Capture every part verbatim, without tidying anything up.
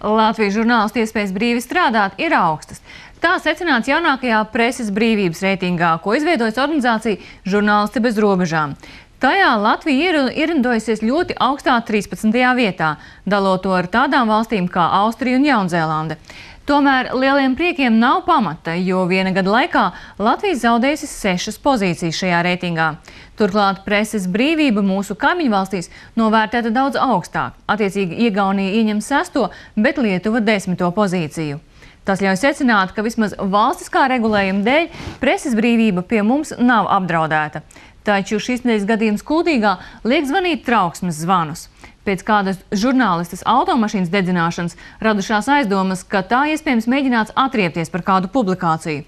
Latvijas žurnālistu iespējas brīvi strādāt ir augstas. Tā secināts jaunākajā preses brīvības reitingā, ko izveidojas organizācija Žurnālisti bez robežām. Tajā Latvija ir ierindojusies ļoti augstā trīspadsmitajā vietā, dalot to ar tādām valstīm kā Austrija un Jaunzēlande. Tomēr lieliem priekiem nav pamata, jo viena gada laikā Latvija zaudējusi sešas pozīcijas šajā reitingā. Turklāt preses brīvība mūsu kaimiņvalstīs novērtēta daudz augstāk. Attiecīgi Igaunija ieņem sesto, bet Lietuva desmito pozīciju. Tas ļauj secināt, ka vismaz valstiskā regulējuma dēļ preses brīvība pie mums nav apdraudēta. Taču šīs nedēļas gadījums Kuldīgā liek zvanīt trauksmes zvanus. Pēc kādas žurnālistas automašīnas dedzināšanas radušās aizdomas, ka tā iespējams mēģināts atriepties par kādu publikāciju.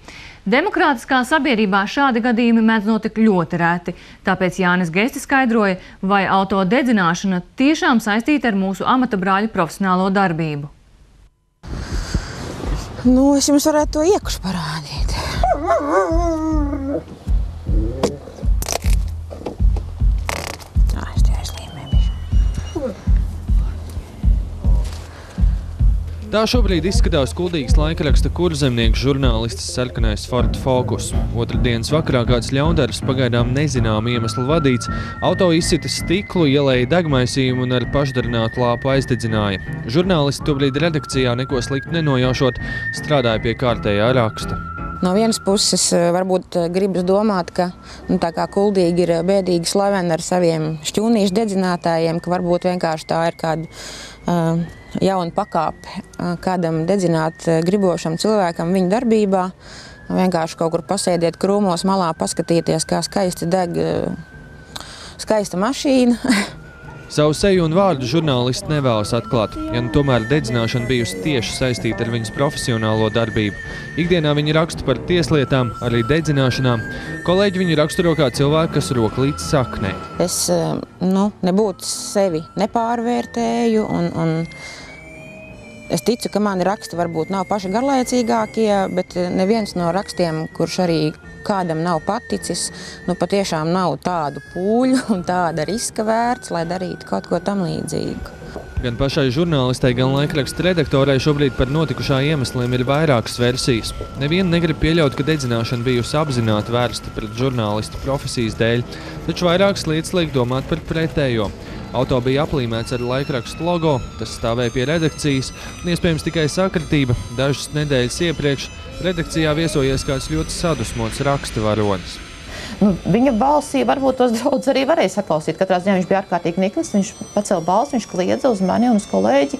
Demokrātiskā sabiedrībā šādi gadījumi mēdz notikt ļoti reti, tāpēc Jānis Geste skaidroja, vai auto dedzināšana tiešām saistīta ar mūsu amata brāļu profesionālo darbību. Nu, es jums varētu to iekuši parādīt. Tā šobrīd izskatās Kuldīgas laikraksta kurzemnieks žurnālists sarkanais Ford Focus. Otradienas vakarā kāds ļaundaris, pagaidām nezināma iemesla vadīts, auto izsita stiklu, ielēja degmaisījumu un ar pašdarinātu lāpu aizdedzināja. Žurnālisti tobrīd redakcijā neko slikti nenojaušot, strādāja pie kārtējā raksta. No vienas puses varbūt gribas domāt, ka nu, tā kā Kuldīga ir bēdīgi slavena ar saviem šķūnīšu dedzinātājiem, ka varbūt vienkārši tā ir kāda uh, jauna pakāpe kādam dedzināt gribošam cilvēkam viņa darbībā. Vienkārši kaut kur pasēdiet krūmos malā, paskatīties, kā skaisti deg skaista mašīna. Savu seju un vārdu žurnālisti nevēlas atklāt, ja nu tomēr dedzināšana bijusi tieši saistīta ar viņas profesionālo darbību. Ikdienā viņi raksta par tieslietām, arī dedzināšanām. Kolēģi viņu raksturo kā cilvēku, kas rok līdz saknei. Es nu, nebūtu sevi nepārvērtēju un, un es ticu, ka mani raksti varbūt nav paši garlaicīgākie, bet neviens no rakstiem, kurš arī kādam nav paticis, nu patiešām nav tādu pūļu un tāda riska vērts, lai darītu kaut ko tam līdzīgu. Gan pašai žurnālistei, gan laikraksta redaktorai šobrīd par notikušā iemesliem ir vairākas versijas. Neviena negrib pieļaut, ka dedzināšana bijusi apzināti vērsta pret žurnālistu profesijas dēļ, taču vairākas lietas liek domāt par pretējo. Auto bija aplīmēts ar laikrakstu logo, tas stāvēja pie redakcijas, un iespējams tikai sakritība. Dažas nedēļas iepriekš redakcijā viesojies kāds ļoti sadusmots raksta varonis. Nu, viņa balsī varbūt tos daudz arī varēja saklausīt. Katrā ziņā viņš bija ārkārtīgi niklis, viņš pacēla balsi, viņš kliedza uz mani un uz kolēģi.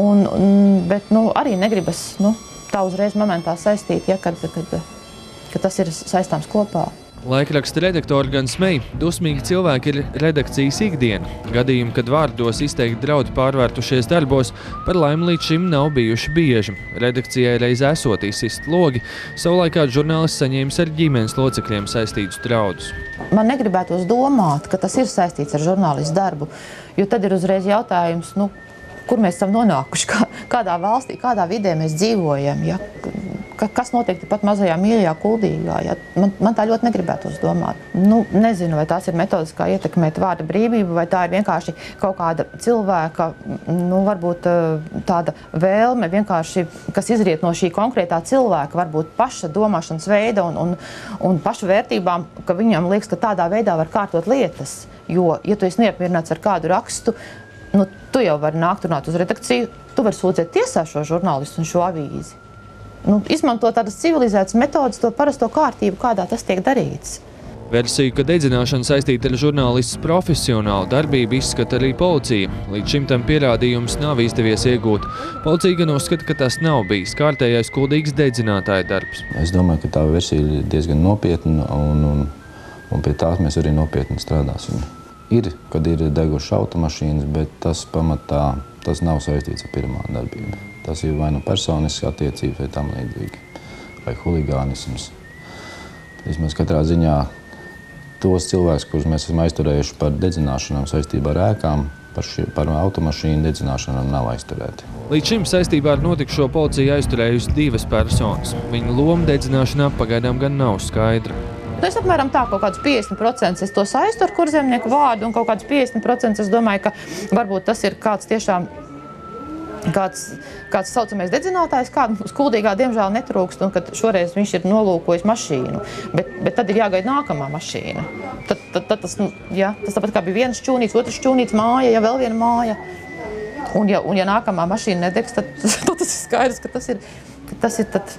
Un, un, bet nu, arī negribas nu, tā uzreiz momentā saistīt, ja, kad, kad, kad tas ir saistāms kopā. Laikraksta redaktori gan smēj, dusmīgi cilvēki ir redakcijas ikdiena. Gadījumi, kad vārdos izteikti draudi pārvērtušies darbos, par laimi līdz šim nav bijuši bieži. Redakcijai reiz esot izsist logi, savulaik kāds žurnālists saņēmis ar ģimenes locekļiem saistītus draudus. Man negribētos domāt, ka tas ir saistīts ar žurnālistu darbu, jo tad ir uzreiz jautājums, nu, kur mēs esam nonākuši, kā, kādā valstī, kādā vidē mēs dzīvojam, ja? Kas notiek pat mazajā mīļajā Kuldīgā? Ja? Man, man tā ļoti negribētos domāt. Nu, nezinu, vai tās ir metodas, kā ietekmēt vārda brīvību, vai tā ir vienkārši kaut kāda cilvēka, nu, varbūt tāda vēlme, vienkārši, kas izriet no šī konkrētā cilvēka, varbūt paša domāšanas veida un, un, un pašu vērtībām, ka viņam liekas, ka tādā veidā var kārtot lietas. Jo, ja tu esi neapmierināts ar kādu rakstu, nu, tu jau vari nākt runāt uz redakciju, tu vari sūdzēt tiesā šo žurnālistu un šo avīzi. Nu, izmanto tādas civilizētas metodas, to parasto kārtību, kādā tas tiek darīts. Versiju, ka dedzināšana saistīta ar žurnālistas profesionālu darbību, izskata arī policija. Līdz šim tam pierādījums nav izdevies iegūt. Policija gan uzskata, ka tas nav bijis kārtējais Kuldīgas dedzinātāja darbs. Es domāju, ka tā versija ir diezgan nopietna, un, un, un pie tās mēs arī nopietni strādāsim. Ir, kad ir degušas automašīnas, bet tas pamatā tas nav saistīts ar pirmā darbību. Tas ir vai nu personiskas attiecības, vai tam līdzīgi, vai huligānisms. Vismaz katrā ziņā tos cilvēkus, kurus mēs esam aizturējuši par dedzināšanām saistībā ar ēkām, par, šī, par automašīnu dedzināšanām nav aizturēti. Līdz šim saistībā ar notikušo policiju aizturējusi divas personas. Viņa loma dedzināšanā pagaidām gan nav skaidra. Es apmēram tā, kaut kādus piecdesmit procenti es to saistu ar kurzemnieku vārdu, un kaut kādus piecdesmit procenti es domāju, ka varbūt tas ir kāds tiešām kāds, kāds saucamais dedzinātājs, kādu uz Kuldīgā diemžēl netrūkst, un kad šoreiz viņš ir nolūkojis mašīnu, bet, bet tad ir jāgaida nākamā mašīna. Tad, tad, tad tas, nu, jā, tas tāpat kā bija viens šķūnīts, otrs šķūnīts māja, ja vēl viena māja. Un ja, un ja nākamā mašīna nedegs, tad, tad tas ir skaidrs, ka tas ir, ka tas ir tad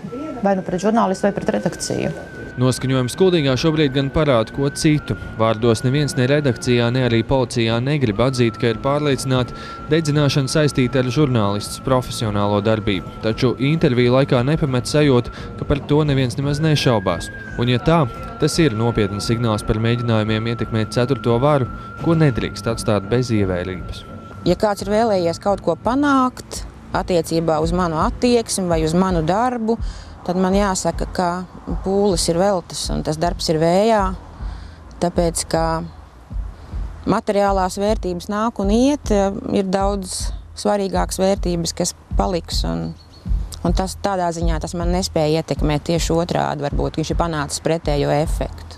vai nu pret žurnālistu vai pret redakciju. Noskaņojums Kuldīgā šobrīd gan parāda ko citu. Vārdos neviens ne redakcijā, ne arī policijā negrib atzīt, ka ir pārliecināti dedzināšana saistīta ar žurnālistas profesionālo darbību. Taču interviju laikā nepamet sajūtu, ka par to neviens nemaz nešaubās. Un ja tā, tas ir nopietns signāls par mēģinājumiem ietekmēt ceturto varu, ko nedrīkst atstāt bez ievērības. Ja kāds ir vēlējies kaut ko panākt attiecībā uz manu attieksmi vai uz manu darbu, tad man jāsaka, ka pūles ir veltas un tas darbs ir vējā, tāpēc, ka materiālās vērtības nāk un iet, ir daudz svarīgākas vērtības, kas paliks, un, un tas, tādā ziņā tas man nespēja ietekmēt tieši otrādi, varbūt, viņš ir panācis pretējo efektu.